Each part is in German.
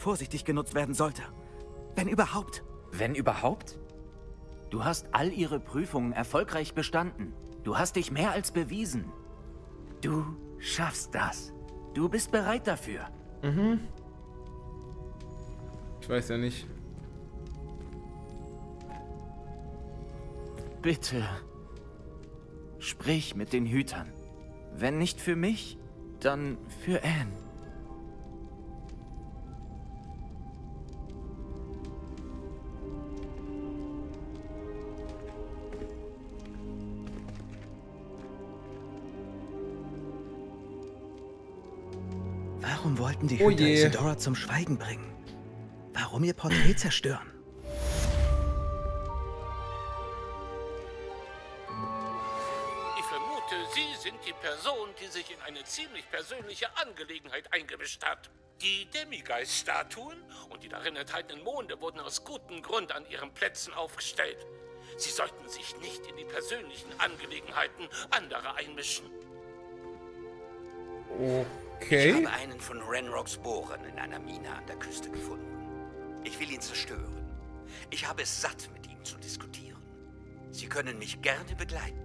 vorsichtig genutzt werden sollte. Wenn überhaupt. Wenn überhaupt? Du hast all ihre Prüfungen erfolgreich bestanden. Du hast dich mehr als bewiesen. Du schaffst das. Du bist bereit dafür. Mhm. Ich weiß ja nicht. Bitte, sprich mit den Hütern. Wenn nicht für mich, dann für Anne. Warum wollten die Hüter Isidora zum Schweigen bringen? Warum ihr Porträt zerstören? Ich vermute, Sie sind die Person, die sich in eine ziemlich persönliche Angelegenheit eingemischt hat. Die Demigeist-Statuen und die darin enthaltenen Monde wurden aus gutem Grund an ihren Plätzen aufgestellt. Sie sollten sich nicht in die persönlichen Angelegenheiten anderer einmischen. Oh. Okay. Ich habe einen von Renrocks Bohren in einer Mine an der Küste gefunden. Ich will ihn zerstören. Ich habe es satt, mit ihm zu diskutieren. Sie können mich gerne begleiten.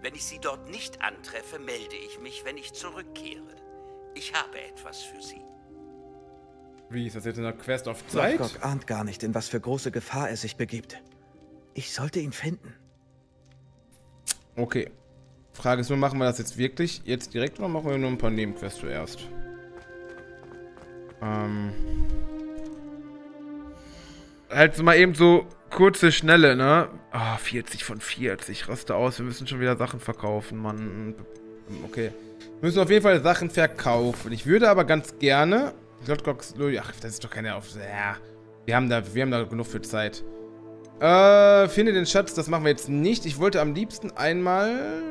Wenn ich Sie dort nicht antreffe, melde ich mich, wenn ich zurückkehre. Ich habe etwas für Sie. Wie, ist das jetzt eine Quest auf Zeit? Rook ahnt gar nicht, in was für große Gefahr er sich begibt. Ich sollte ihn finden. Okay. Frage ist nur, machen wir das jetzt wirklich jetzt direkt oder machen wir nur ein paar Nebenquests zuerst? Halt mal eben so kurze, schnelle, ne? Ah, 40 von 40. Raste aus, wir müssen schon wieder Sachen verkaufen, Mann. Okay. Wir müssen auf jeden Fall Sachen verkaufen. Ich würde aber ganz gerne... Ach, das ist doch keine auf... Ja. Wir haben da genug für Zeit. Finde den Schatz, das machen wir jetzt nicht. Ich wollte am liebsten einmal...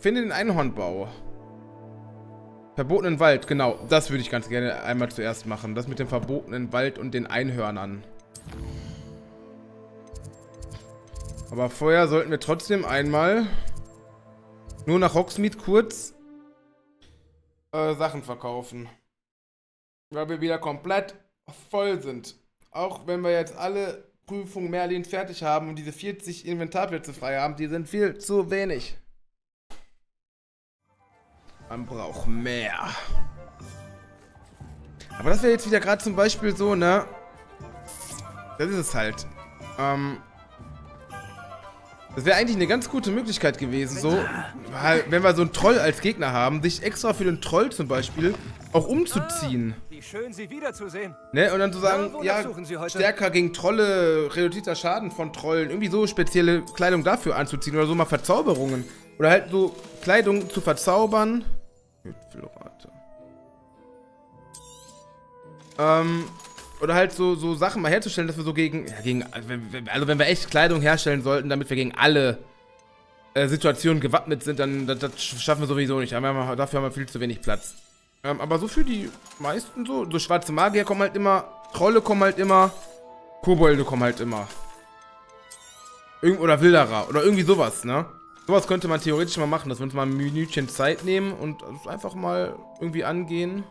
Finde den Einhornbau. Verbotenen Wald, genau. Das würde ich ganz gerne einmal zuerst machen. Das mit dem verbotenen Wald und den Einhörnern. Aber vorher sollten wir trotzdem einmal nur nach Hogsmeade kurz Sachen verkaufen. Weil wir wieder komplett voll sind. Auch wenn wir jetzt alle... Prüfung Merlin fertig haben und diese 40 Inventarplätze frei haben, die sind viel zu wenig. Man braucht mehr. Aber das wäre jetzt wieder gerade zum Beispiel so, ne? Das ist es halt. Das wäre eigentlich eine ganz gute Möglichkeit gewesen, so, wenn wir so einen Troll als Gegner haben, sich extra für den Troll zum Beispiel auch umzuziehen. Wie schön, Sie wiederzusehen. Ne? Und dann zu sagen, ja, stärker gegen Trolle, reduzierter Schaden von Trollen, irgendwie so spezielle Kleidung dafür anzuziehen oder so mal Verzauberungen. Oder halt so Kleidung zu verzaubern. Oder halt so Sachen mal herzustellen, dass wir so wenn wir echt Kleidung herstellen sollten, damit wir gegen alle Situationen gewappnet sind, dann das schaffen wir sowieso nicht. Dafür haben wir viel zu wenig Platz. Aber so für die meisten so schwarze Magier kommen halt immer, Trolle kommen halt immer, Kobolde kommen halt immer. Oder Wilderer, oder irgendwie sowas, ne? Sowas könnte man theoretisch mal machen, dass wir uns mal ein Minütchen Zeit nehmen und einfach mal irgendwie angehen.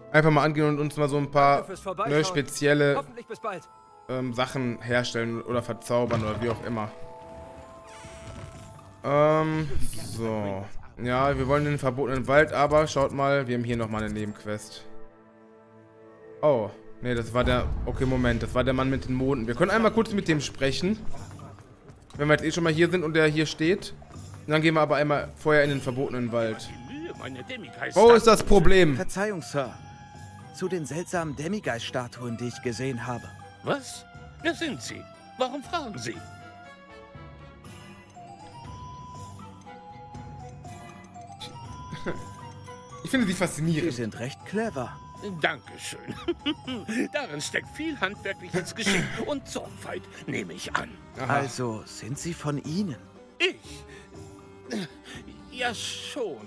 Einfach mal angehen und uns mal so ein paar spezielle Sachen herstellen oder verzaubern oder wie auch immer. So. Ja, wir wollen in den verbotenen Wald, aber schaut mal, wir haben hier nochmal eine Nebenquest. Oh, nee, das war der... Okay, Moment, das war der Mann mit den Monden. Wir können einmal kurz mit dem sprechen. Wenn wir jetzt eh schon mal hier sind und der hier steht. Und dann gehen wir aber einmal vorher in den verbotenen Wald. Wo ist das Problem? Verzeihung, Sir. Zu den seltsamen Demigeist-Statuen, die ich gesehen habe. Was? Wer sind Sie? Warum fragen Sie? Ich finde Sie faszinierend. Sie sind recht clever. Dankeschön. Darin steckt viel handwerkliches Geschick und Sorgfalt, nehme ich an. Aha. Also, sind Sie von Ihnen? Ich? Ja, schon.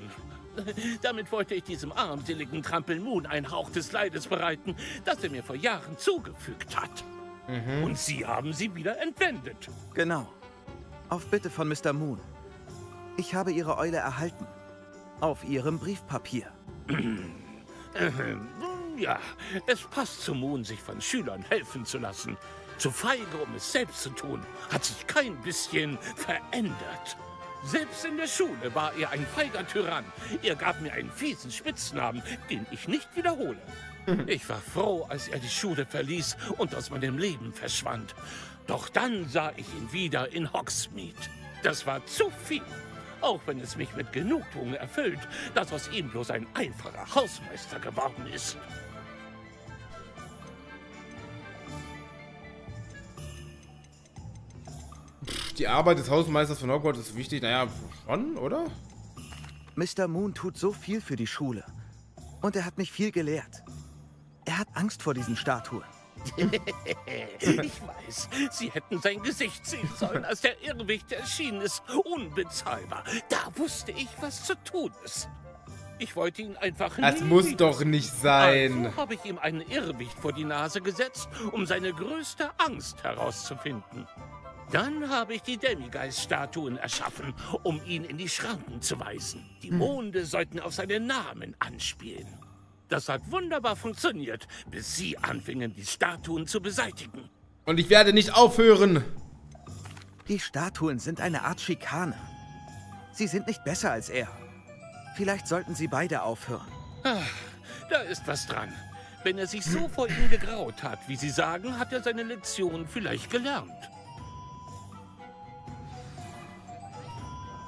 Damit wollte ich diesem armseligen Trampelmoon einen Hauch des Leides bereiten, das er mir vor Jahren zugefügt hat. Und Sie haben sie wieder entwendet. Genau. Auf Bitte von Mr. Moon. Ich habe Ihre Eule erhalten. Auf Ihrem Briefpapier. Ja, es passt zu Moon, sich von Schülern helfen zu lassen. Zu feige, um es selbst zu tun, hat sich kein bisschen verändert. Selbst in der Schule war er ein feiger Tyrann. Er gab mir einen fiesen Spitznamen, den ich nicht wiederhole. Ich war froh, als er die Schule verließ und aus meinem Leben verschwand. Doch dann sah ich ihn wieder in Hogsmeade. Das war zu viel. Auch wenn es mich mit Genugtuung erfüllt, dass aus ihm bloß ein einfacher Hausmeister geworden ist. Die Arbeit des Hausmeisters von Hogwarts ist wichtig. Naja, schon, oder? Mr. Moon tut so viel für die Schule. Und er hat mich viel gelehrt. Er hat Angst vor diesen Statuen. Ich weiß, Sie hätten sein Gesicht sehen sollen, als der Irrwicht erschienen ist. Unbezahlbar. Da wusste ich, was zu tun ist. Ich wollte ihn einfach nicht. Das muss doch nicht sein. Also habe ich ihm einen Irrwicht vor die Nase gesetzt, um seine größte Angst herauszufinden. Dann habe ich die Demigeist-Statuen erschaffen, um ihn in die Schranken zu weisen. Die Monde sollten auf seinen Namen anspielen. Das hat wunderbar funktioniert, bis Sie anfingen, die Statuen zu beseitigen. Und ich werde nicht aufhören. Die Statuen sind eine Art Schikane. Sie sind nicht besser als er. Vielleicht sollten Sie beide aufhören. Ach, da ist was dran. Wenn er sich so vor Ihnen gegraut hat, wie Sie sagen, hat er seine Lektion vielleicht gelernt.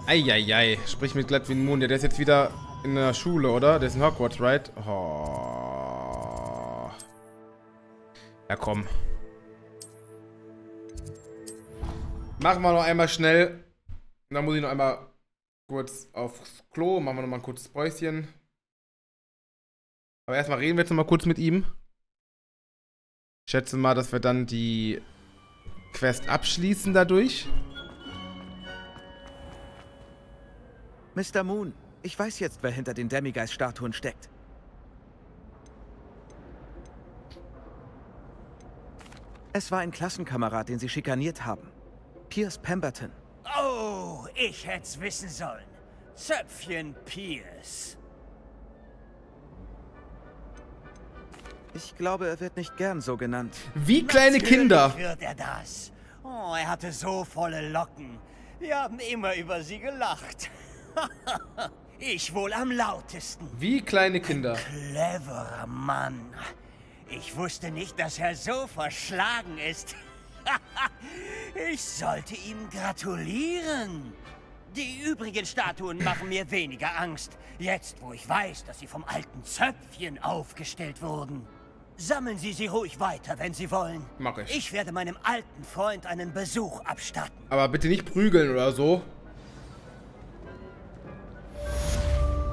Eieiei, sprich mit Gladwin Moon, der ist jetzt wieder... in der Schule, oder? Der ist in Hogwarts, right? Oh. Ja, komm. Machen wir noch einmal schnell. Dann muss ich noch einmal kurz aufs Klo. Machen wir noch mal ein kurzes Päuschen. Aber erstmal reden wir jetzt noch mal kurz mit ihm. Ich schätze mal, dass wir dann die Quest abschließen dadurch. Mr. Moon. Ich weiß jetzt, wer hinter den Demigeist-Statuen steckt. Es war ein Klassenkamerad, den Sie schikaniert haben. Pierce Pemberton. Oh, ich hätt's wissen sollen. Zöpfchen Pierce. Ich glaube, er wird nicht gern so genannt. Wie kleine natürlich Kinder. Wird er das? Oh, er hatte so volle Locken. Wir haben immer über sie gelacht. Ich wohl am lautesten. Wie kleine Kinder. Ein cleverer Mann. Ich wusste nicht, dass er so verschlagen ist. Ich sollte ihm gratulieren. Die übrigen Statuen machen mir weniger Angst. Jetzt, wo ich weiß, dass sie vom alten Zöpfchen aufgestellt wurden. Sammeln Sie sie ruhig weiter, wenn Sie wollen. Mach ich. Ich werde meinem alten Freund einen Besuch abstatten. Aber bitte nicht prügeln oder so.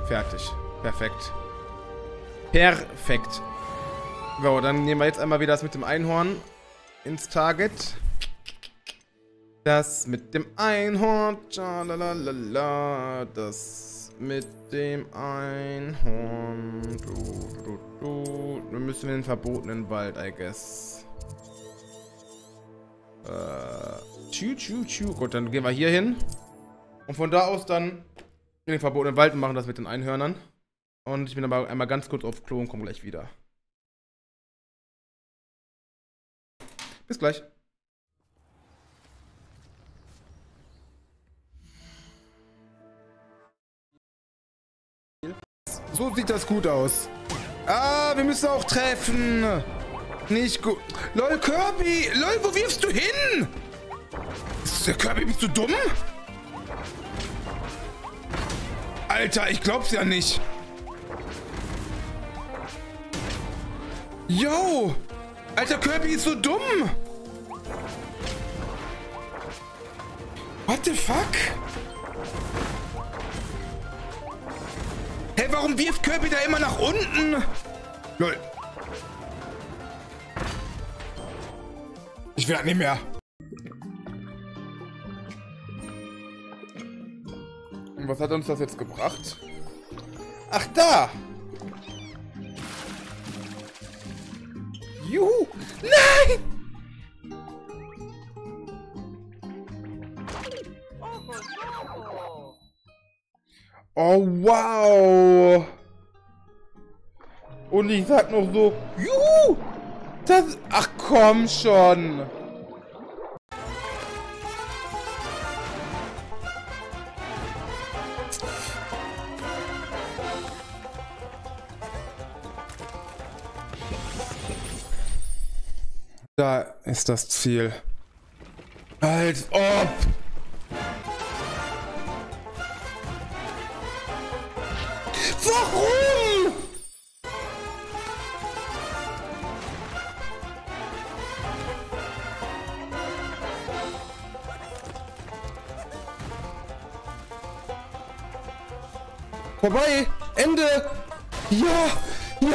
Fertig. Perfekt. Perfekt. So, dann nehmen wir jetzt einmal wieder das mit dem Einhorn ins Target. Das mit dem Einhorn. Das mit dem Einhorn. Dann müssen wir in den verbotenen Wald, I guess. Gut, dann gehen wir hier hin. Und von da aus dann... in den verbotenen Wald und machen das mit den Einhörnern. Und ich bin aber einmal ganz kurz auf Klo und komme gleich wieder. Bis gleich. So sieht das gut aus. Ah, wir müssen auch treffen. Nicht gut. Lol, Kirby! Lol, wo wirfst du hin? Kirby, bist du dumm? Alter, ich glaub's ja nicht. Yo! Alter, Kirby ist so dumm! What the fuck? Hey, warum wirft Kirby da immer nach unten? Lol. Ich will das nicht mehr. Was hat uns das jetzt gebracht? Ach, da! Juhu! Nein! Oh, wow. Und ich sag noch so, juhu. Das, ach komm schon. Da ist das Ziel. Als ob! Warum? Vorbei! Ende! Ja! Ja!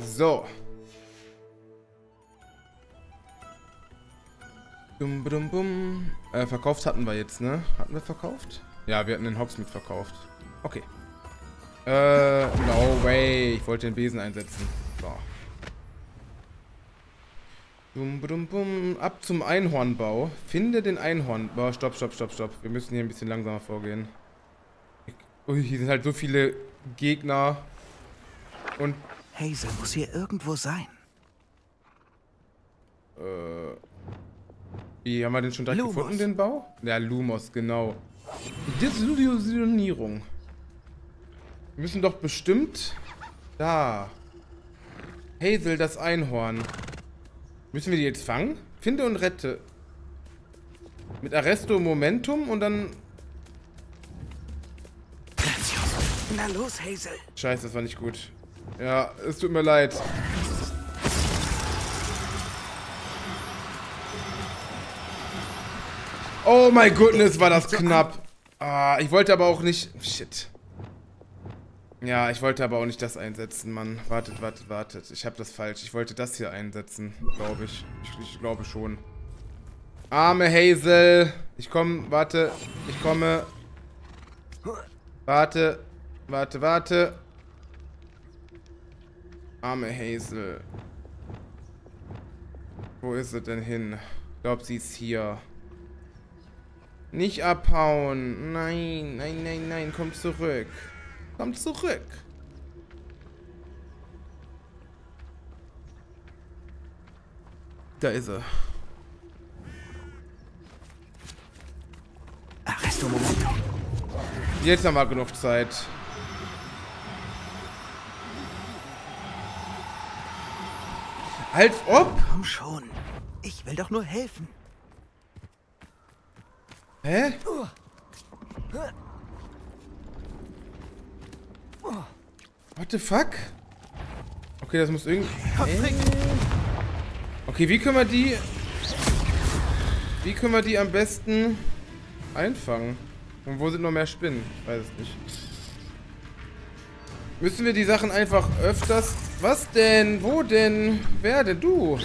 So. Bum, bum, bum. Verkauft hatten wir jetzt, ne? Hatten wir verkauft? Ja, wir hatten den Hogsmeade verkauft. Okay. No way. Ich wollte den Besen einsetzen. So. Bum, bum, bum. Ab zum Einhornbau. Finde den Einhornbau. Stopp, stopp, stopp, stopp. Wir müssen hier ein bisschen langsamer vorgehen. Ui, hier sind halt so viele Gegner. Und... Hazel muss hier irgendwo sein. Wie, haben wir den schon direkt Lumos gefunden, den Bau? Ja, Lumos, genau. Desillusionierung. Wir müssen doch bestimmt... Da. Hazel, das Einhorn. Müssen wir die jetzt fangen? Finde und rette. Mit Arresto Momentum und dann... Na los, Hazel. Scheiße, das war nicht gut. Ja, es tut mir leid. Oh my goodness, war das knapp. Ah, ich wollte aber auch nicht... Shit. Ja, ich wollte aber auch nicht das einsetzen, Mann. Wartet, wartet, wartet. Ich habe das falsch. Ich wollte das hier einsetzen, glaube ich. Ich glaube schon. Arme Hazel. Ich komme, warte. Ich komme. Warte. Warte, warte. Arme Hazel. Wo ist sie denn hin? Ich glaube, sie ist hier. Nicht abhauen. Nein, nein, nein, nein. Komm zurück. Komm zurück. Da ist er. Arresto Momentum. Jetzt haben wir genug Zeit. Als ob! Komm schon. Ich will doch nur helfen. Hä? What the fuck? Okay, das muss irgendwie... Okay, wie können wir die... Wie können wir die am besten einfangen? Und wo sind noch mehr Spinnen? Ich weiß es nicht. Müssen wir die Sachen einfach öfters... Was denn? Wo denn? Wer denn? Du?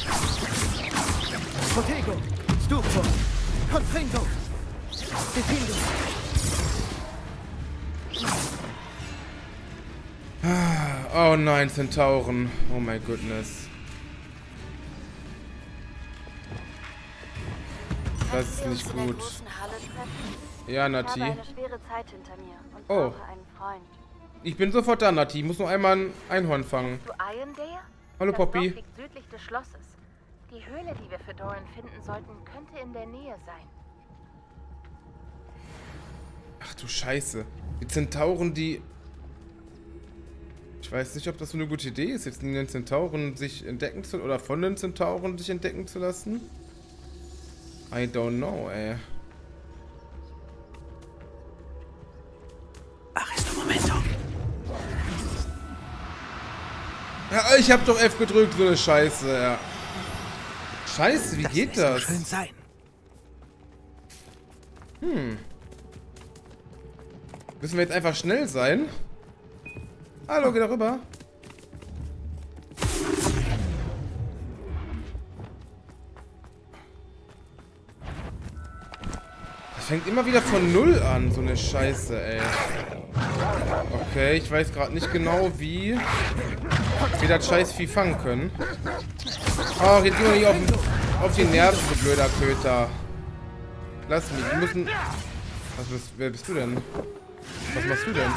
Oh nein, Zentauren. Oh my goodness. Das ist nicht gut. Ja, Natti. Oh. Ich bin sofort da, Natti. Ich muss nur einmal ein Einhorn fangen. Hallo, Poppy. Die Höhle, die wir für Doran finden sollten, könnte in der Nähe sein. Ach du Scheiße. Die Zentauren, die... Ich weiß nicht, ob das so eine gute Idee ist, jetzt den Zentauren sich entdecken zu... Oder von den Zentauren sich entdecken zu lassen. I don't know, ey. Arresto Momentum. Ja, ich hab doch F gedrückt, so eine Scheiße, ja. Scheiße, wie geht das? Schön sein. Hm. Müssen wir jetzt einfach schnell sein? Hallo, geh da rüber. Das fängt immer wieder von Null an, so eine Scheiße, ey. Okay, ich weiß gerade nicht genau, wie wir das Scheißvieh fangen können. Ach, jetzt gehen wir nicht auf die Nerven, du blöder Köter. Lass mich, wir müssen... Wer bist du denn? Was machst du denn?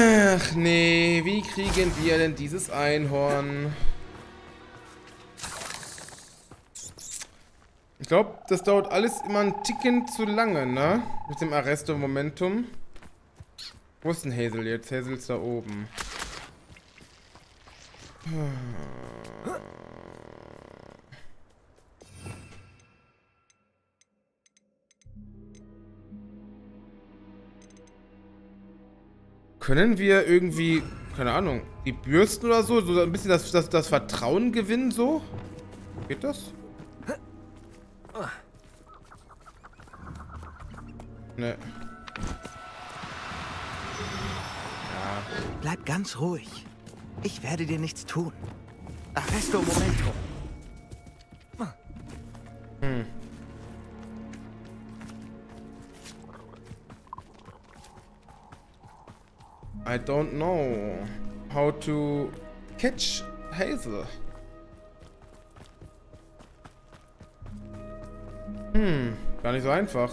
Ach nee, wie kriegen wir denn dieses Einhorn? Ich glaube, das dauert alles immer einen Ticken zu lange, ne? Mit dem Arresto Momentum. Wo ist denn Hazel jetzt? Hazel ist da oben. Können wir irgendwie, keine Ahnung, die Bürsten oder so, so ein bisschen das Vertrauen gewinnen, so? Geht das? Ne. Ja. Bleib ganz ruhig. Ich werde dir nichts tun. Arresto Momentum. Hm. I don't know how to catch Hazel. Hm, gar nicht so einfach.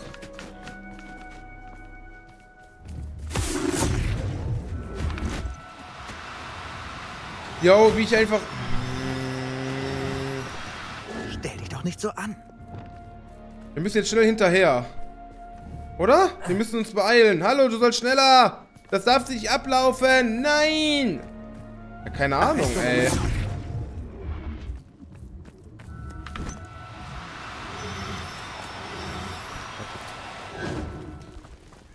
Jo, wie ich einfach... Stell dich doch nicht so an. Wir müssen jetzt schnell hinterher. Oder? Wir müssen uns beeilen. Hallo, du sollst schneller. Das darf sich ablaufen. Nein! Ja, keine Ahnung, ey.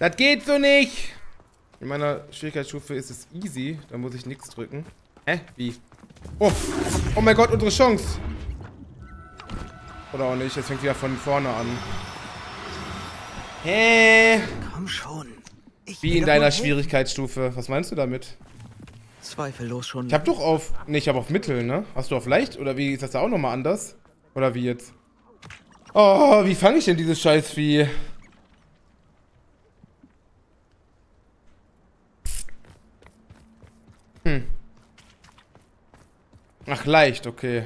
Das geht so nicht! In meiner Schwierigkeitsstufe ist es easy. Da muss ich nichts drücken. Hä? Wie? Oh! Oh mein Gott, unsere Chance! Oder auch nicht. Jetzt fängt wieder von vorne an. Hä? Komm schon. Wie in deiner Schwierigkeitsstufe. Was meinst du damit? Zweifellos schon. Ich hab doch auf... Ne, ich hab auf Mittel, ne? Hast du auf Leicht? Oder wie? Ist das da auch nochmal anders? Oder wie jetzt? Oh, wie fange ich denn dieses Scheißvieh? Hm. Ach, leicht, okay.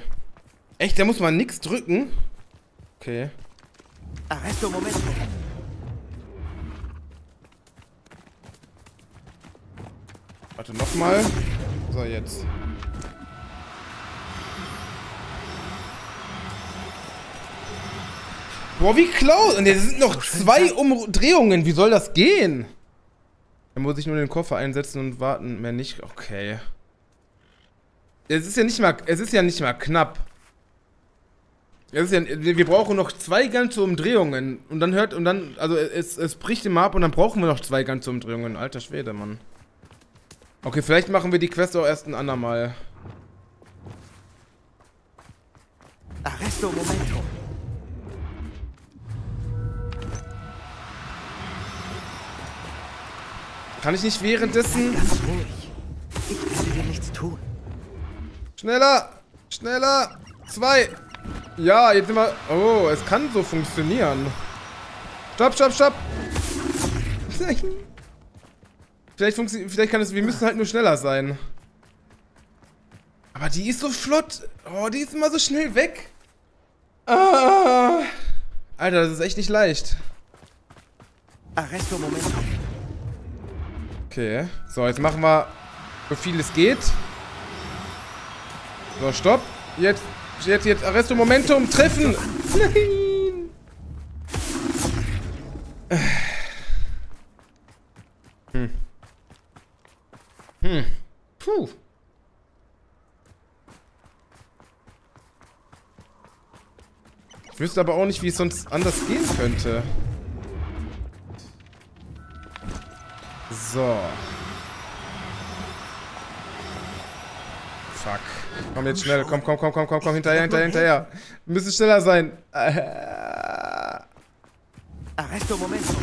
Echt, da muss man nix drücken? Okay. Arresto Momentum. Warte, nochmal. So, jetzt. Boah, wie close! Und jetzt sind noch zwei Umdrehungen. Wie soll das gehen? Dann muss ich nur den Koffer einsetzen und warten. Mehr nicht. Okay. Es ist ja nicht mal knapp. Wir brauchen noch zwei ganze Umdrehungen. Und dann hört... Und dann... Also, es bricht immer ab und dann brauchen wir noch zwei ganze Umdrehungen. Alter Schwede, Mann. Okay, vielleicht machen wir die Quest auch erst ein andermal. Arresto Momentum. Kann ich nicht währenddessen... Ganz ruhig. Ich werde dir nichts tun. Schneller! Schneller! Zwei! Ja, jetzt sind wir... Oh, es kann so funktionieren. Stopp, stopp, stopp! Vielleicht kann es... Wir müssen halt nur schneller sein. Aber die ist so flott. Oh, die ist immer so schnell weg. Ah. Alter, das ist echt nicht leicht. Arresto Momentum. Okay. So, jetzt machen wir, so viel es geht. So, stopp. Jetzt Arresto Momentum treffen. Nein. Hm. Puh. Ich wüsste aber auch nicht, wie es sonst anders gehen könnte. So. Fuck. Komm jetzt schnell. Komm. Hinterher. Wir müssen schneller sein. Arresto Momentum.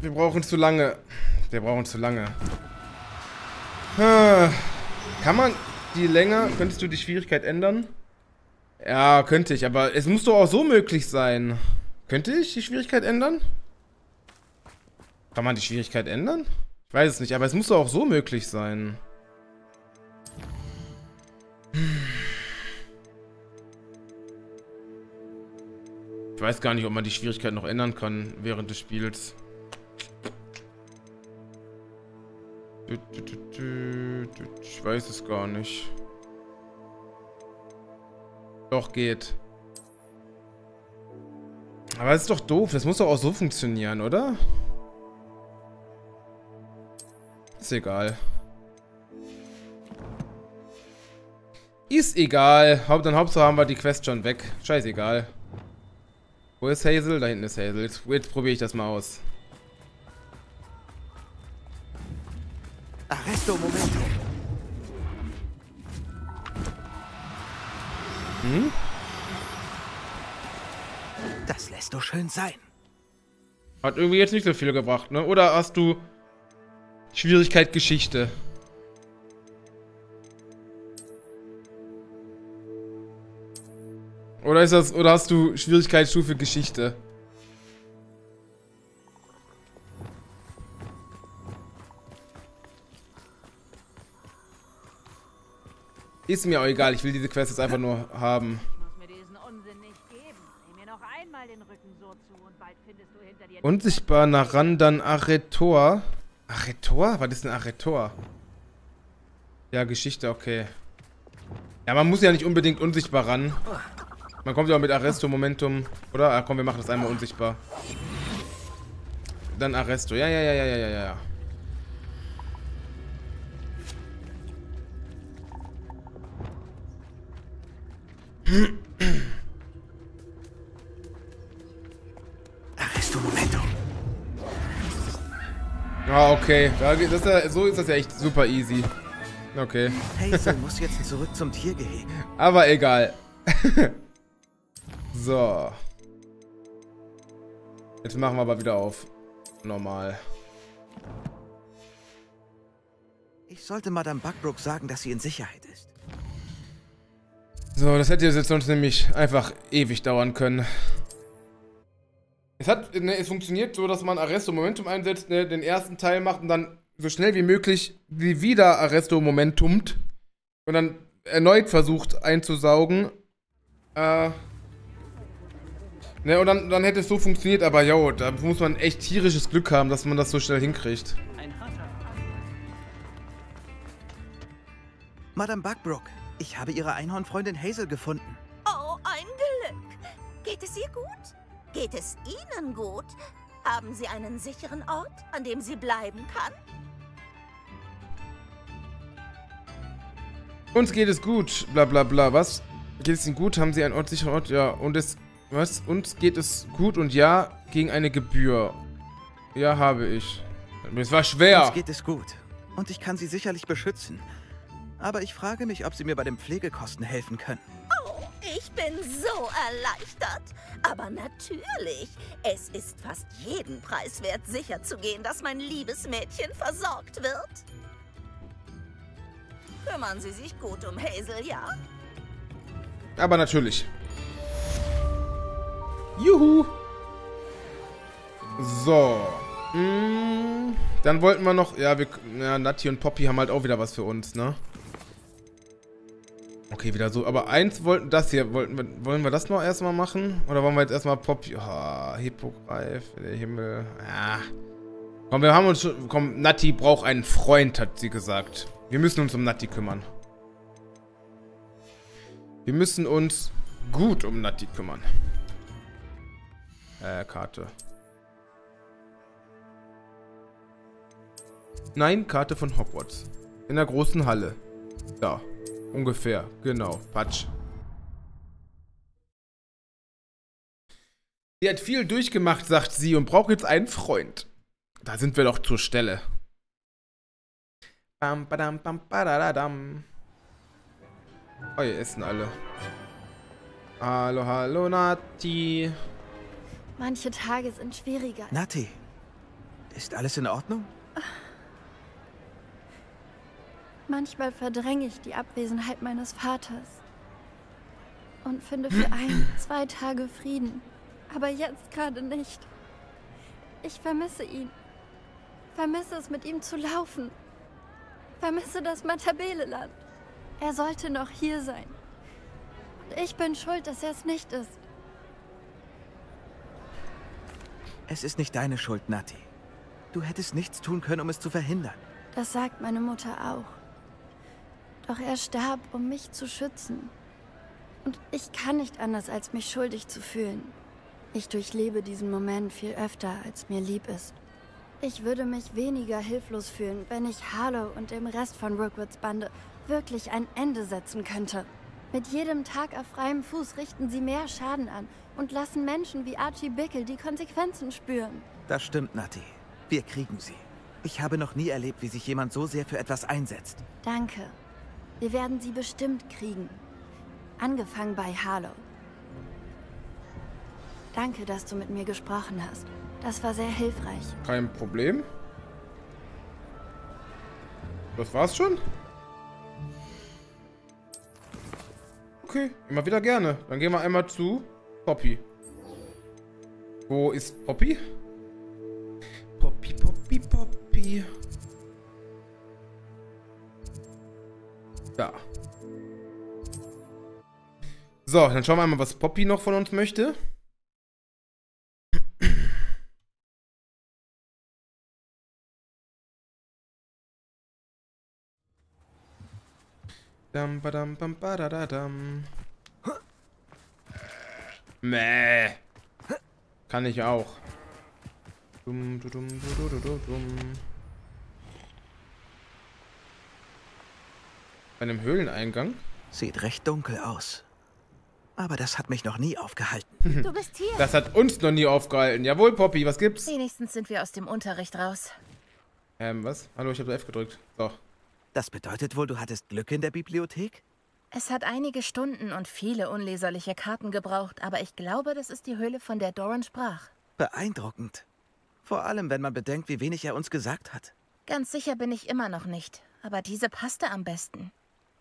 Wir brauchen zu lange. Kann man die Länge... Könntest du die Schwierigkeit ändern? Ja, könnte ich, aber es muss doch auch so möglich sein. Könnte ich die Schwierigkeit ändern? Kann man die Schwierigkeit ändern? Ich weiß es nicht, aber es muss doch auch so möglich sein. Ich weiß gar nicht, ob man die Schwierigkeit noch ändern kann während des Spiels. Ich weiß es gar nicht. Doch, geht. Aber es ist doch doof. Das muss doch auch so funktionieren, oder? Ist egal. Ist egal. Hauptsache haben wir die Quest schon weg. Scheißegal. Wo ist Hazel? Da hinten ist Hazel. Jetzt probiere ich das mal aus. Arresto Momentum. Hm? Das lässt doch schön sein. Hat irgendwie jetzt nicht so viel gebracht, ne? Oder hast du Schwierigkeit Geschichte? Oder ist das, oder hast du Schwierigkeitsstufe Geschichte? Ist mir auch egal, ich will diese Quest jetzt einfach nur haben. Unsichtbar Narandan Arretor. Arretor? Was ist denn Arretor? Ja, Geschichte, okay. Ja, man muss ja nicht unbedingt unsichtbar ran. Man kommt ja auch mit Arresto Momentum, oder? Ah, komm, wir machen das einmal unsichtbar. Dann Arresto. Ja. Arresto Momentum. Ah, okay. So ist das ja echt super easy. Okay. Hazel muss jetzt zurück zum Tiergehege. Aber egal. So. Jetzt machen wir aber wieder auf normal. Ich sollte Madame Buckbrook sagen, dass sie in Sicherheit ist. So, das hätte jetzt sonst nämlich einfach ewig dauern können. Es funktioniert so, dass man Arresto Momentum einsetzt, ne, den ersten Teil macht und dann so schnell wie möglich wieder Arresto Momentumt und dann erneut versucht einzusaugen. Ne, und dann hätte es so funktioniert, aber ja, da muss man echt tierisches Glück haben, dass man das so schnell hinkriegt. Madame Buckbrook. Ich habe ihre Einhornfreundin Hazel gefunden. Oh, ein Glück. Geht es ihr gut? Geht es Ihnen gut? Haben Sie einen sicheren Ort, an dem sie bleiben kann? Uns geht es gut. Bla bla bla. Was? Geht es Ihnen gut? Haben Sie einen sicheren Ort? Ja. Und es... Was? Uns geht es gut und ja, gegen eine Gebühr. Ja, habe ich. Es war schwer. Uns geht es gut. Und ich kann Sie sicherlich beschützen. Aber ich frage mich, ob Sie mir bei den Pflegekosten helfen können. Oh, ich bin so erleichtert. Aber natürlich, es ist fast jeden Preis wert, sicherzugehen, dass mein liebes Mädchen versorgt wird. Kümmern Sie sich gut um Hazel, ja? Aber natürlich. Juhu. So. Dann wollten wir noch... Ja, Natti und Poppy haben halt auch wieder was für uns, ne? Okay, wieder so. Aber eins wollten... Das hier wollten wir... Wollen wir das noch erstmal machen? Oder wollen wir jetzt erstmal Poppy... Oh, Hippogreif, der Himmel... Ah. Komm, wir haben uns schon... Komm, Natti braucht einen Freund, hat sie gesagt. Wir müssen uns um Natti kümmern. Wir müssen uns gut um Natti kümmern. Karte. Nein, Karte von Hogwarts. In der großen Halle. Da. Ungefähr, genau. Patsch. Sie hat viel durchgemacht, sagt sie, und braucht jetzt einen Freund. Da sind wir doch zur Stelle. Bam, badam, bam, badadadam. Oh, hier essen alle. Hallo, hallo, Natti. Manche Tage sind schwieriger. Natti, ist alles in Ordnung? Manchmal verdränge ich die Abwesenheit meines Vaters. und finde für 1, 2 Tage Frieden. Aber jetzt gerade nicht. Ich vermisse ihn. Vermisse es, mit ihm zu laufen. Vermisse das Matabeleland. Er sollte noch hier sein. Und ich bin schuld, dass er es nicht ist. Es ist nicht deine Schuld, Natti. Du hättest nichts tun können, um es zu verhindern. Das sagt meine Mutter auch. Doch er starb, um mich zu schützen. Und ich kann nicht anders, als mich schuldig zu fühlen. Ich durchlebe diesen Moment viel öfter, als mir lieb ist. Ich würde mich weniger hilflos fühlen, wenn ich Harlow und dem Rest von Rookwoods Bande wirklich ein Ende setzen könnte. Mit jedem Tag auf freiem Fuß richten sie mehr Schaden an und lassen Menschen wie Archie Bickel die Konsequenzen spüren. Das stimmt, Natti. Wir kriegen sie. Ich habe noch nie erlebt, wie sich jemand so sehr für etwas einsetzt. Danke. Wir werden sie bestimmt kriegen. Angefangen bei Harlow. Danke, dass du mit mir gesprochen hast. Das war sehr hilfreich. Kein Problem. Das war's schon? Okay, immer wieder gerne. Dann gehen wir einmal zu Poppy. Wo ist Poppy? Poppy, Poppy, Poppy. Da. So, dann schauen wir einmal, was Poppy noch von uns möchte. Dam, badam, bam, badadadam. Mäh. Kann ich auch. Dum, du, dum, du, du, du, dum. Bei einem Höhleneingang? Sieht recht dunkel aus. Aber das hat mich noch nie aufgehalten. Du bist hier. Das hat uns noch nie aufgehalten. Jawohl, Poppy, was gibt's? Wenigstens sind wir aus dem Unterricht raus. Was? Hallo, ich habe F gedrückt. So. Das bedeutet wohl, du hattest Glück in der Bibliothek? Es hat einige Stunden und viele unleserliche Karten gebraucht, aber ich glaube, das ist die Höhle, von der Doran sprach. Beeindruckend. Vor allem, wenn man bedenkt, wie wenig er uns gesagt hat. Ganz sicher bin ich immer noch nicht, aber diese passte am besten.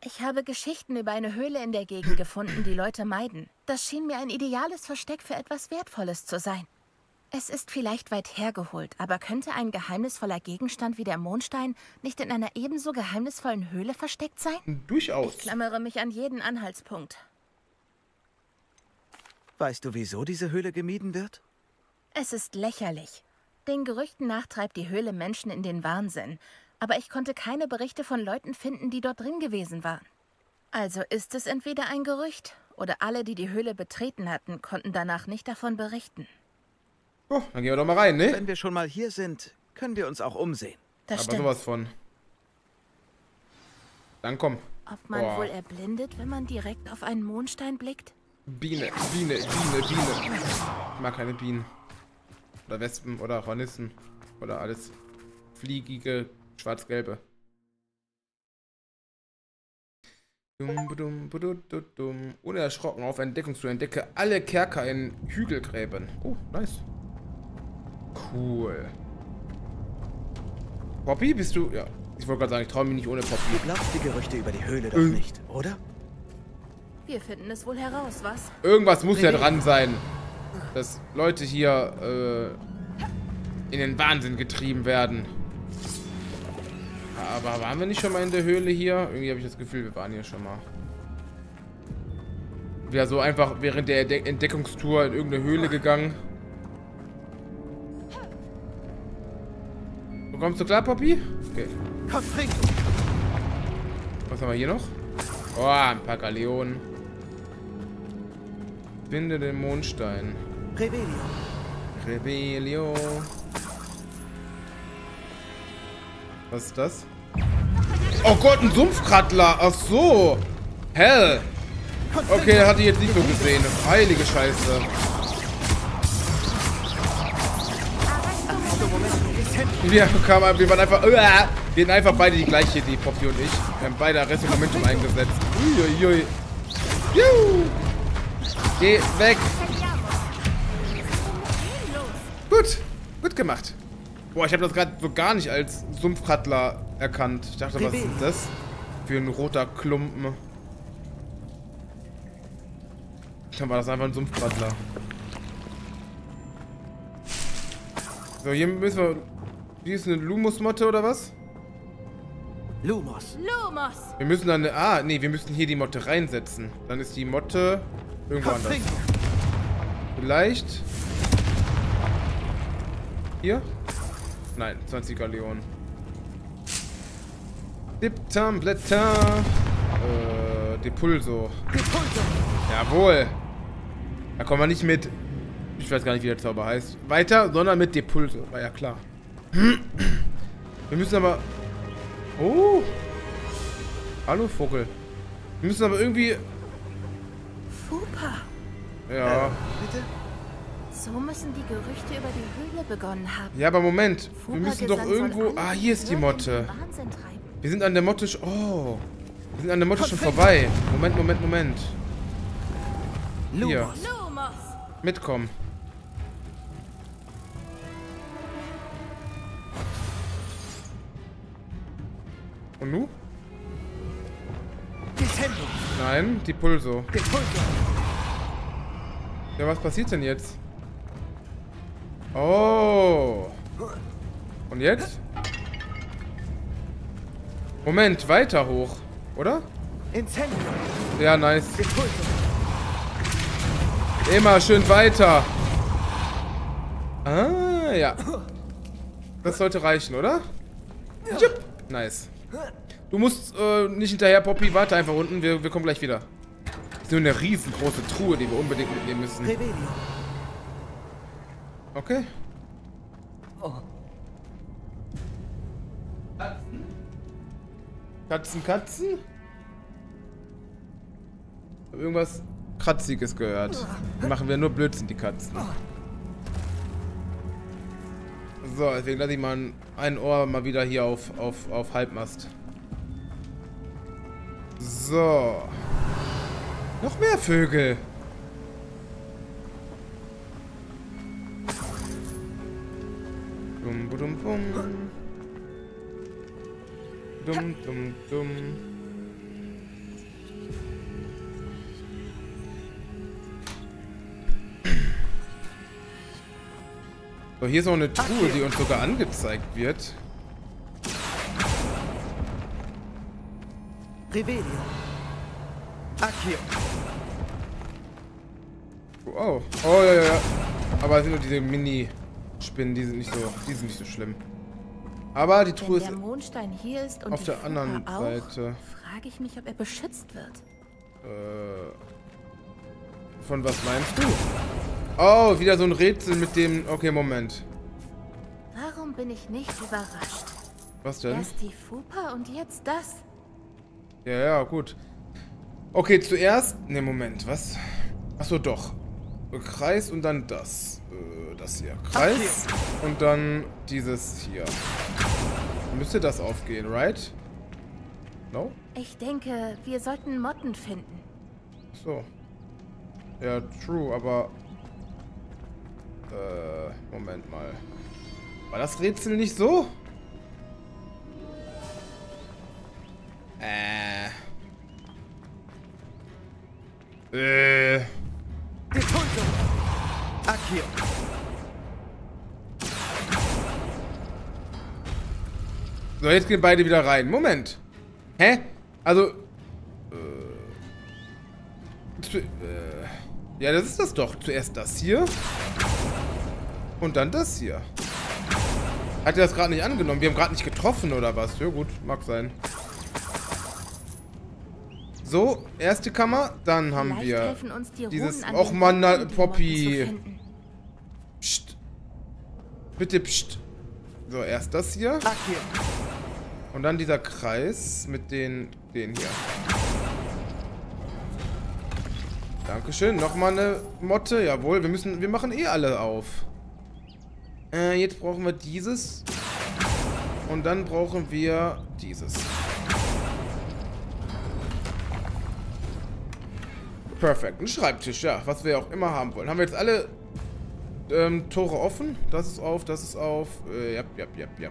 Ich habe Geschichten über eine Höhle in der Gegend gefunden, die Leute meiden. Das schien mir ein ideales Versteck für etwas Wertvolles zu sein. Es ist vielleicht weit hergeholt, aber könnte ein geheimnisvoller Gegenstand wie der Mondstein nicht in einer ebenso geheimnisvollen Höhle versteckt sein? Durchaus. Ich klammere mich an jeden Anhaltspunkt. Weißt du, wieso diese Höhle gemieden wird? Es ist lächerlich. Den Gerüchten nach treibt die Höhle Menschen in den Wahnsinn. Aber ich konnte keine Berichte von Leuten finden, die dort drin gewesen waren. Also ist es entweder ein Gerücht oder alle, die die Höhle betreten hatten, konnten danach nicht davon berichten. Oh, dann gehen wir doch mal rein, ne? Wenn wir schon mal hier sind, können wir uns auch umsehen. Das aber stimmt. Sowas von. Dann komm. Ob man wohl erblindet, wenn man direkt auf einen Mondstein blickt? Biene, Biene, Biene, Biene. Ich mag keine Bienen. Oder Wespen oder Hornissen. Oder alles fliegige, schwarz-gelbe. Unerschrocken auf Entdeckungstour entdecke alle Kerker in Hügelgräben. Oh, nice. Cool. Poppy, bist du... Ja, ich wollte gerade sagen, ich traue mich nicht ohne Poppy. Du glaubst die Gerüchte über die Höhle doch nicht, oder? Wir finden es wohl heraus, was? Irgendwas muss ja dran sein, dass Leute hier in den Wahnsinn getrieben werden. Aber waren wir nicht schon mal in der Höhle hier? Irgendwie habe ich das Gefühl, wir waren hier schon mal. Wieder so einfach während der Entdeckungstour in irgendeine Höhle gegangen. Kommst du klar, Poppy? Okay. Was haben wir hier noch? Oh, ein paar Galeonen. Finde den Mondstein. Revelio. Revelio. Was ist das? Oh Gott, ein Sumpfkratler. Ach so. Hell. Okay, hatte ich jetzt nicht so gesehen. Heilige Scheiße. Wir waren einfach. Wir hatten einfach beide die gleiche Idee, Poppy und ich. Wir haben beide Arresto Momentum eingesetzt. Uiuiui. Juhu. Geh weg. Gut. Gut gemacht. Boah, ich habe das gerade so gar nicht als Sumpfkratler erkannt. Ich dachte, was ist das? Für ein roter Klumpen. Dann war das einfach ein Sumpfkratler. So, hier müssen wir... Hier ist eine Lumos-Motte oder was? Lumos. Lumos. Wir müssen dann... Ah, nee, wir müssen hier die Motte reinsetzen. Dann ist die Motte irgendwo anders. Vielleicht... Hier? Nein, 20 Galleonen. Diptam, Blätter. Depulso. Depulso. Jawohl. Da kommen wir nicht mit... Ich weiß gar nicht, wie der Zauber heißt. Weiter, sondern mit Depulso. War ja klar. Wir müssen aber... Oh. Hallo, Vogel. Wir müssen aber irgendwie... Fupa. Ja. Bitte? So müssen die Gerüchte über die Höhle begonnen haben. Ja, aber Moment. Wir müssen doch irgendwo... Ah, hier ist die Motte. Wir sind an der Motte... Oh. Wir sind an der Motte schon vorbei. Moment, Moment, Moment. Hier. Mitkommen. Und nu? Nein, Depulso. Ja, was passiert denn jetzt? Oh. Und jetzt? Moment, weiter hoch, oder? Ja, nice. Immer schön weiter. Ah, ja. Das sollte reichen, oder? Nice. Du musst nicht hinterher, Poppy. Warte einfach unten. Wir kommen gleich wieder. Das ist nur eine riesengroße Truhe, die wir unbedingt mitnehmen müssen. Okay. Katzen? Katzen, Katzen? Ich hab irgendwas Kratziges gehört. Die machen wir nur Blödsinn, die Katzen. So, deswegen lasse ich mal ein Ohr mal wieder hier auf Halbmast. So. Noch mehr Vögel. Dum, dum, dum. Dum, dum, dum. So, hier ist auch eine Truhe, die uns sogar angezeigt wird. Revelio. Akio. Oh. Oh, ja, ja. Aber es sind nur diese Mini-Spinnen, die sind nicht so schlimm. Aber die Truhe ist auf der anderen Seite. Frage ich mich, ob er beschützt wird. Von was meinst du? Oh, wieder so ein Rätsel mit dem... Okay, Moment. Warum bin ich nicht überrascht? Was denn? Erst die Fupa und jetzt das. Ja, ja, gut. Okay, zuerst... Ne, Moment, was? Achso, doch. Kreis und dann das. Das hier. Kreis und dann dieses hier. Müsste das aufgehen, right? No? Ich denke, wir sollten Motten finden. So. Ja, true, aber... Moment mal. War das Rätsel nicht so? So, jetzt gehen beide wieder rein. Moment. Hä? Also... Ja, das ist das doch. Zuerst das hier... Und dann das hier. Hat er das gerade nicht angenommen? Wir haben gerade nicht getroffen, oder was? Ja gut, mag sein. So, erste Kammer. Dann haben wir dieses... Och Mann, na, Poppy. Psst. Bitte, psst. So, erst das hier. Und dann dieser Kreis mit den hier. Dankeschön. Nochmal eine Motte. Jawohl, wir machen eh alle auf. Jetzt brauchen wir dieses. Und dann brauchen wir dieses. Perfekt. Ein Schreibtisch, ja. Was wir auch immer haben wollen. Haben wir jetzt alle Tore offen? Das ist auf, das ist auf. Ja, ja, ja, ja.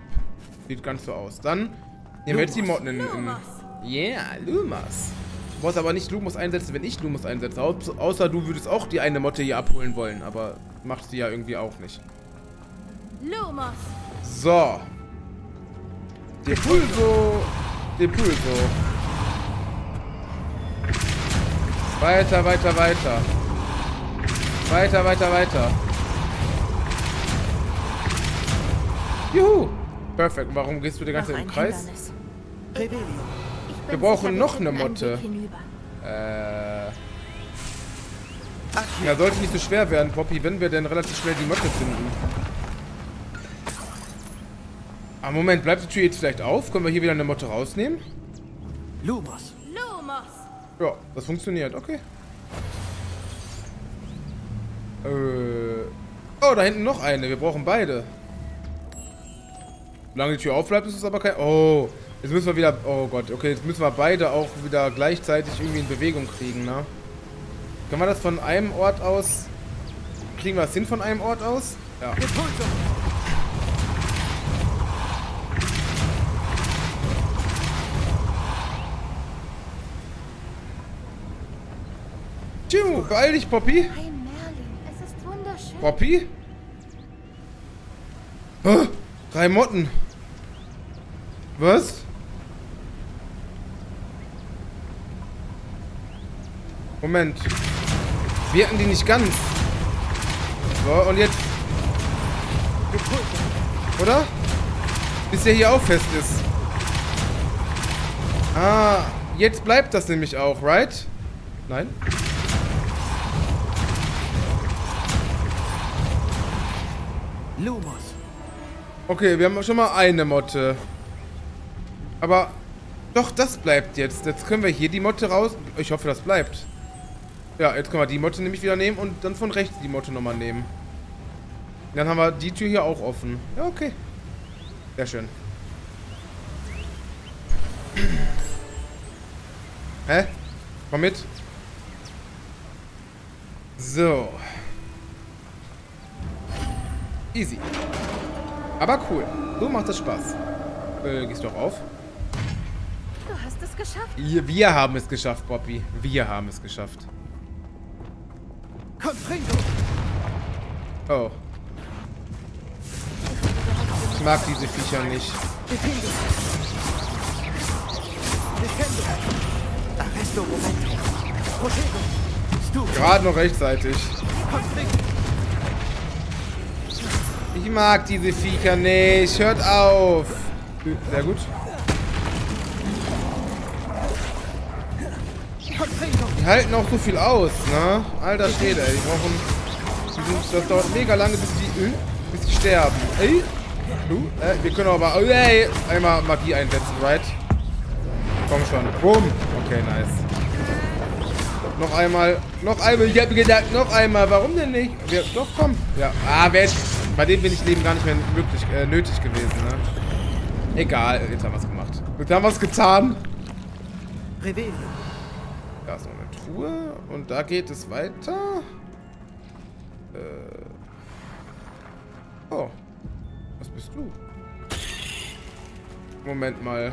Sieht ganz so aus. Dann nehmen wir jetzt die Motten in... Yeah, Lumos. Du musst aber nicht Lumos einsetzen, wenn ich Lumos einsetze. Außer du würdest auch die eine Motte hier abholen wollen, aber macht sie ja irgendwie auch nicht. Lumos. So. Depulso. Depulso. Weiter, weiter, weiter. Weiter, weiter, weiter. Juhu. Perfekt. Warum gehst du die ganze Zeit im Kreis? Revelio. Wir brauchen noch eine Motte. Ja, sollte nicht so schwer werden, Poppy, wenn wir denn relativ schnell die Motte finden. Aber Moment, bleibt die Tür jetzt vielleicht auf? Können wir hier wieder eine Motte rausnehmen? Lumos. Lumos. Ja, das funktioniert, okay. Oh, da hinten noch eine. Wir brauchen beide. Solange die Tür auf bleibt, ist es aber kein... Oh, jetzt müssen wir wieder... Oh Gott, okay, jetzt müssen wir beide auch wieder gleichzeitig irgendwie in Bewegung kriegen, ne? Können wir das von einem Ort aus... Kriegen wir das hin von einem Ort aus? Ja. Timo, beeil dich, Poppy. Hey Merlin, es ist wunderschön. Poppy? Hä? 3 Motten. Was? Moment. Wir hatten die nicht ganz. So, und jetzt... Oder? Bis der hier auch fest ist. Ah, jetzt bleibt das nämlich auch, right? Nein? Lumos. Okay, wir haben schon mal eine Motte. Aber doch, das bleibt jetzt. Jetzt können wir hier die Motte raus... Ich hoffe, das bleibt. Ja, jetzt können wir die Motte nämlich wieder nehmen und dann von rechts die Motte nochmal nehmen. Dann haben wir die Tür hier auch offen. Ja, okay. Sehr schön. Hä? Komm mit. So. Easy. Aber cool. So macht das Spaß. Gehst du auch auf? Du hast es geschafft. Wir haben es geschafft, Poppy. Wir haben es geschafft. Komm, oh. Ich mag diese Viecher nicht. Gerade noch rechtzeitig. Ich mag diese Viecher nicht. Hört auf. Sehr gut. Die halten auch so viel aus, ne? Alter Schwede, ey. Das dauert mega lange, bis die sterben. Ey? Du? Wir können aber einmal Magie einsetzen, right? Komm schon. Boom. Okay, nice. Noch einmal. Noch einmal. Ich hab mir gedacht, noch einmal. Warum denn nicht? Wir, doch, komm. Ja. Ah, wer... Bei dem bin ich Leben gar nicht mehr möglich, nötig gewesen, ne? Egal, jetzt haben wir es gemacht. Jetzt haben wir es getan. Revelio. Da ist noch eine Truhe und da geht es weiter. Oh. Was bist du? Moment mal.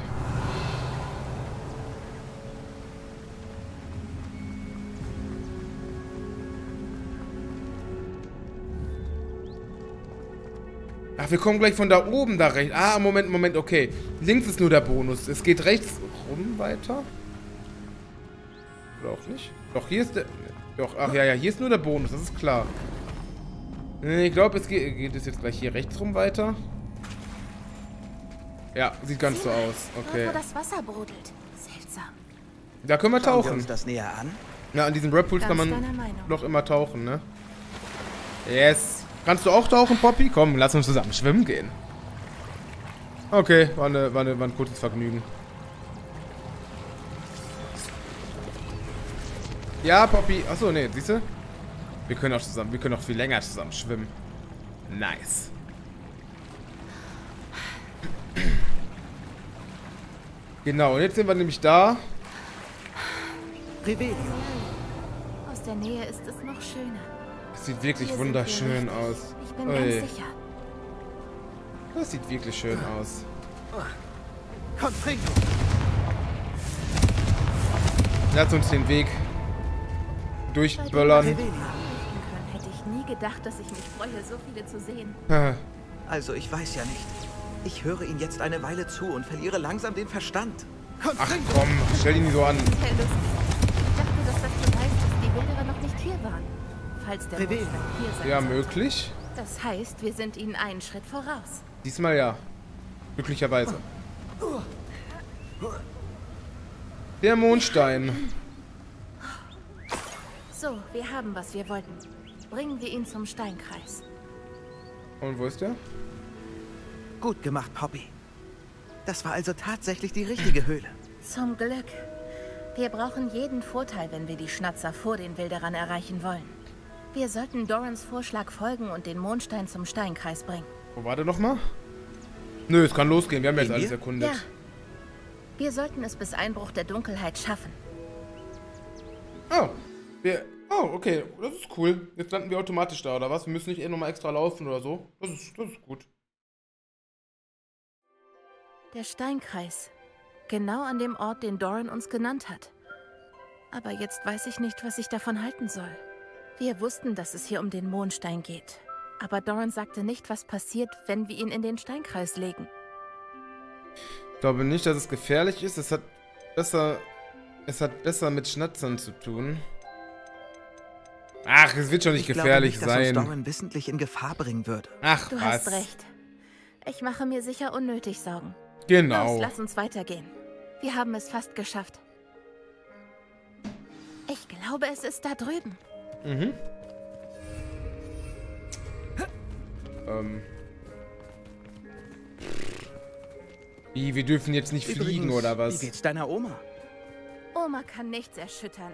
Ach, wir kommen gleich von da oben da rechts. Ah, Moment, Moment, okay. Links ist nur der Bonus. Es geht rechts rum weiter. Oder auch nicht. Doch, hier ist der... Doch, ach ja, ja, hier ist nur der Bonus, das ist klar. Ich glaube, es geht es jetzt gleich hier rechts rum weiter. Ja, sieht ganz so aus. Okay. Dort, wo das Wasser brodelt. Seltsam. Da können wir tauchen. Schauen wir uns das näher an? Ja, an diesem Red Pool kann man doch immer tauchen, ne? Yes. Kannst du auch tauchen, Poppy? Komm, lass uns zusammen schwimmen gehen. Okay, war ein kurzes Vergnügen. Ja, Poppy. Achso, nee, siehst du? Wir können auch viel länger zusammen schwimmen. Nice. Genau, und jetzt sind wir nämlich da. Revelio. Aus der Nähe ist es noch schöner. Das sieht wirklich wunderschön aus. Ich bin ganz sicher. Das sieht wirklich schön aus. Komm, trink! Lass uns den Weg durchböllern. Hätte ich nie gedacht, dass ich mich freue, so viele zu sehen. Also, ich weiß ja nicht. Ich höre ihn jetzt eine Weile zu und verliere langsam den Verstand. Ach komm, stell ihn nicht so an. Ich dachte, dass das beweist, dass die Wilderer noch nicht hier waren. Falls der Monster hier sein ja, möglich. Das heißt, wir sind ihnen einen Schritt voraus. Diesmal ja. Glücklicherweise. Der Mondstein. So, wir haben, was wir wollten. Bringen wir ihn zum Steinkreis. Und wo ist der? Gut gemacht, Poppy. Das war also tatsächlich die richtige Höhle. Zum Glück. Wir brauchen jeden Vorteil, wenn wir die Schnatzer vor den Wilderern erreichen wollen. Wir sollten Dorans Vorschlag folgen und den Mondstein zum Steinkreis bringen. Oh, warte noch mal. Nö, es kann losgehen. Wir haben jetzt alles erkundet. Ja. Wir sollten es bis Einbruch der Dunkelheit schaffen. Oh. Oh, okay. Das ist cool. Jetzt landen wir automatisch da, oder was? Wir müssen nicht eh nochmal extra laufen oder so. Das ist gut. Der Steinkreis. Genau an dem Ort, den Doran uns genannt hat. Aber jetzt weiß ich nicht, was ich davon halten soll. Wir wussten, dass es hier um den Mondstein geht. Aber Doran sagte nicht, was passiert, wenn wir ihn in den Steinkreis legen. Ich glaube nicht, dass es gefährlich ist. Es hat besser mit Schnatzern zu tun. Ach, es wird schon nicht gefährlich sein. Ich glaube nicht, dass uns Doran wissentlich in Gefahr bringen würde. Ach, du hast recht. Ich mache mir sicher unnötig Sorgen. Genau. Los, lass uns weitergehen. Wir haben es fast geschafft. Ich glaube, es ist da drüben. Mhm. Wie, wir dürfen jetzt nicht fliegen, oder was? Wie geht's deiner Oma? Oma kann nichts erschüttern.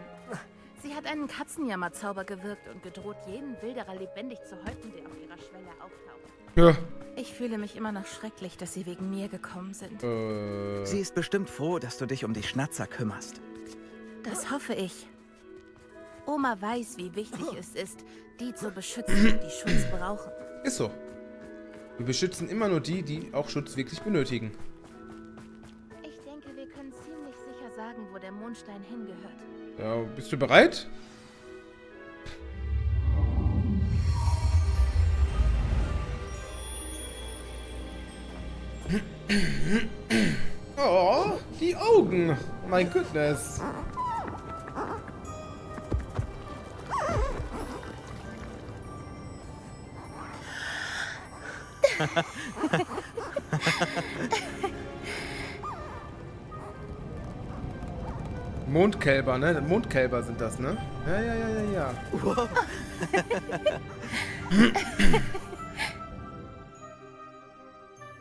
Sie hat einen Katzenjammerzauber gewirkt und gedroht, jeden Wilderer lebendig zu häuten, der auf ihrer Schwelle auftaucht. Ja. Ich fühle mich immer noch schrecklich, dass sie wegen mir gekommen sind. Sie ist bestimmt froh, dass du dich um die Schnatzer kümmerst. Das hoffe ich. Oma weiß, wie wichtig es ist, die zu beschützen, die Schutz brauchen. Ist so. Wir beschützen immer nur die, die auch Schutz wirklich benötigen. Ich denke, wir können ziemlich sicher sagen, wo der Mondstein hingehört. Ja, bist du bereit? Oh, die Augen! Mein Goodness! Mondkälber, ne? Mondkälber sind das, ne? Ja. Wow.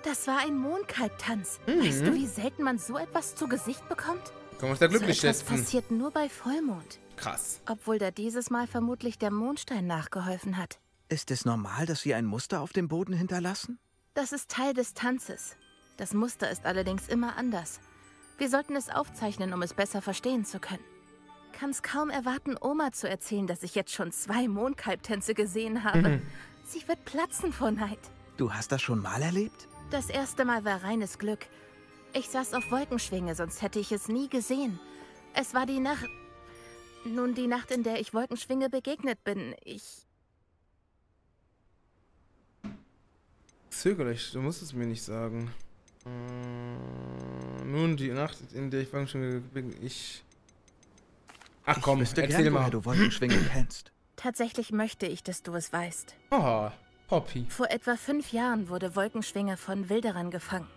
Das war ein Mondkalb-Tanz. Weißt du, wie selten man so etwas zu Gesicht bekommt? Kann man uns da glücklich schätzen. Das passiert nur bei Vollmond. Krass. Obwohl da dieses Mal vermutlich der Mondstein nachgeholfen hat. Ist es normal, dass sie ein Muster auf dem Boden hinterlassen? Das ist Teil des Tanzes. Das Muster ist allerdings immer anders. Wir sollten es aufzeichnen, um es besser verstehen zu können. Kann's kaum erwarten, Oma zu erzählen, dass ich jetzt schon 2 Mondkalbtänze gesehen habe. Sie wird platzen vor Neid. Du hast das schon mal erlebt? Das erste Mal war reines Glück. Ich saß auf Wolkenschwinge, sonst hätte ich es nie gesehen. Es war die Nacht... Nun, die Nacht, in der ich Wolkenschwinge begegnet bin. Ich... Zögerlich, du musst es mir nicht sagen. Nun, die Nacht, in der ich Wolkenschwinge bin, Ach komm, erzähl mal, woher du Wolkenschwinge kennst. Tatsächlich möchte ich, dass du es weißt. Oh, Poppy. Vor etwa 5 Jahren wurde Wolkenschwinge von Wilderern gefangen.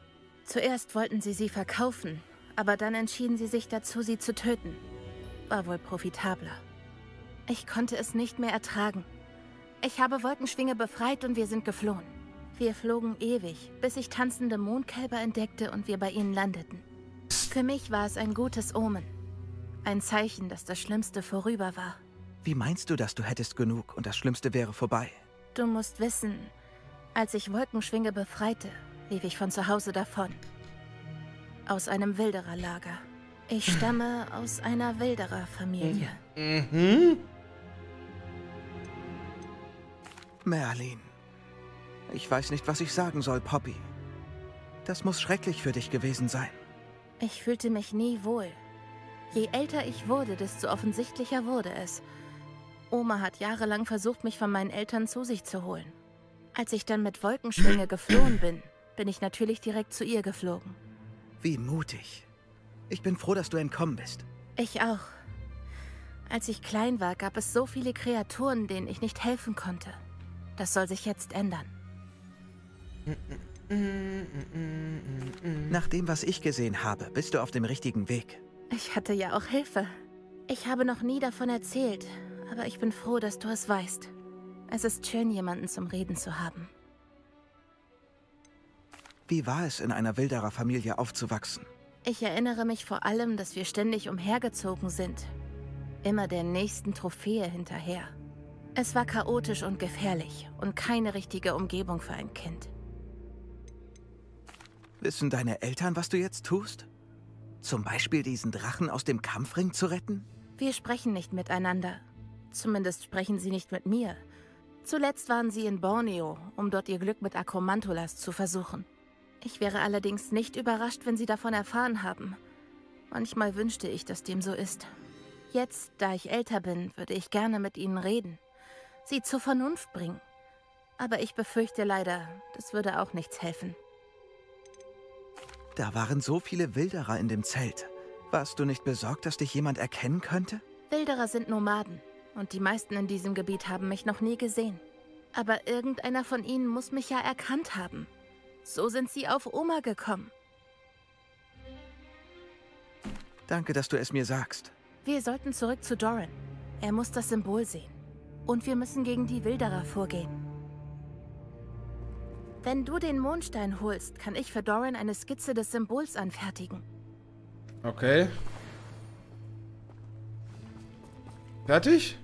Zuerst wollten sie verkaufen, aber dann entschieden sie sich dazu, sie zu töten. War wohl profitabler. Ich konnte es nicht mehr ertragen. Ich habe Wolkenschwinge befreit und wir sind geflohen. Wir flogen ewig, bis ich tanzende Mondkälber entdeckte und wir bei ihnen landeten. Für mich war es ein gutes Omen. Ein Zeichen, dass das Schlimmste vorüber war. Wie meinst du, dass du hättest genug und das Schlimmste wäre vorbei? Du musst wissen, als ich Wolkenschwinge befreite, lief ich von zu Hause davon. Aus einem Wildererlager. Ich stamme aus einer Wildererfamilie. Merlin. Ich weiß nicht, was ich sagen soll, Poppy. Das muss schrecklich für dich gewesen sein. Ich fühlte mich nie wohl. Je älter ich wurde, desto offensichtlicher wurde es. Oma hat jahrelang versucht, mich von meinen Eltern zu sich zu holen. Als ich dann mit Wolkenschwinge geflohen bin, bin ich natürlich direkt zu ihr geflogen. Wie mutig. Ich bin froh, dass du entkommen bist. Ich auch. Als ich klein war, gab es so viele Kreaturen, denen ich nicht helfen konnte. Das soll sich jetzt ändern. Nach dem, was ich gesehen habe, bist du auf dem richtigen Weg. Ich hatte ja auch Hilfe. Ich habe noch nie davon erzählt, aber ich bin froh, dass du es weißt. Es ist schön, jemanden zum Reden zu haben. Wie war es, in einer Wildererfamilie aufzuwachsen? Ich erinnere mich vor allem, dass wir ständig umhergezogen sind. Immer der nächsten Trophäe hinterher. Es war chaotisch und gefährlich und keine richtige Umgebung für ein Kind. Wissen deine Eltern, was du jetzt tust? Zum Beispiel diesen Drachen aus dem Kampfring zu retten? Wir sprechen nicht miteinander. Zumindest sprechen sie nicht mit mir. Zuletzt waren sie in Borneo, um dort ihr Glück mit Akromantulas zu versuchen. Ich wäre allerdings nicht überrascht, wenn sie davon erfahren haben. Manchmal wünschte ich, dass dem so ist. Jetzt, da ich älter bin, würde ich gerne mit ihnen reden. Sie zur Vernunft bringen. Aber ich befürchte leider, das würde auch nichts helfen. Da waren so viele Wilderer in dem Zelt. Warst du nicht besorgt, dass dich jemand erkennen könnte? Wilderer sind Nomaden. Und die meisten in diesem Gebiet haben mich noch nie gesehen. Aber irgendeiner von ihnen muss mich ja erkannt haben. So sind sie auf Oma gekommen. Danke, dass du es mir sagst. Wir sollten zurück zu Doran. Er muss das Symbol sehen. Und wir müssen gegen die Wilderer vorgehen. Wenn du den Mondstein holst, kann ich für Doran eine Skizze des Symbols anfertigen. Okay. Fertig?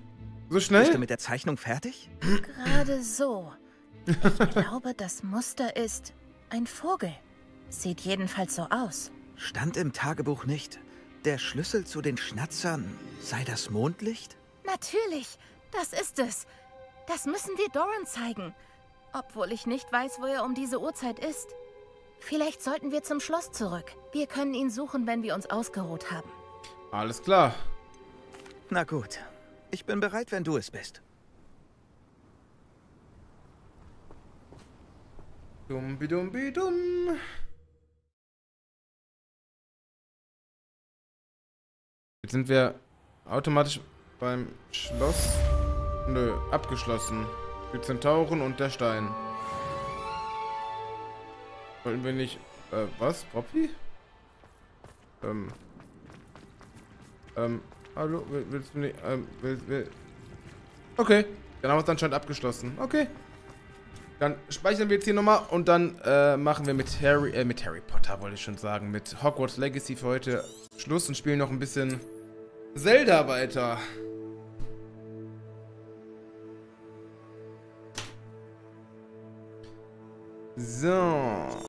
So schnell? Bist du mit der Zeichnung fertig? Gerade so. Ich glaube, das Muster ist ein Vogel. Sieht jedenfalls so aus. Stand im Tagebuch nicht. Der Schlüssel zu den Schnatzern sei das Mondlicht? Natürlich, das ist es. Das müssen wir Doran zeigen. Obwohl ich nicht weiß, wo er um diese Uhrzeit ist. Vielleicht sollten wir zum Schloss zurück. Wir können ihn suchen, wenn wir uns ausgeruht haben. Alles klar. Na gut. Ich bin bereit, wenn du es bist. Dumm-bi-dumm-bi-dumm. Jetzt sind wir automatisch beim Schloss. Nö, abgeschlossen. Die Zentauren und der Stein. Wollten wir nicht... was? Poppy? Hallo? Willst du nicht... Okay. Dann haben wir es anscheinend abgeschlossen. Okay. Dann speichern wir jetzt hier nochmal und dann machen wir mit Harry Potter, wollte ich schon sagen, mit Hogwarts Legacy für heute Schluss und spielen noch ein bisschen Zelda weiter. So.